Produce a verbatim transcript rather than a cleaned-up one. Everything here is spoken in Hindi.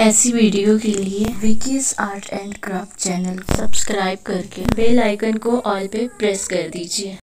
ऐसी वीडियो के लिए विकीज़ art and craft channel subscribe करके बेल आइकन को ऑल पे प्रेस कर दीजिए।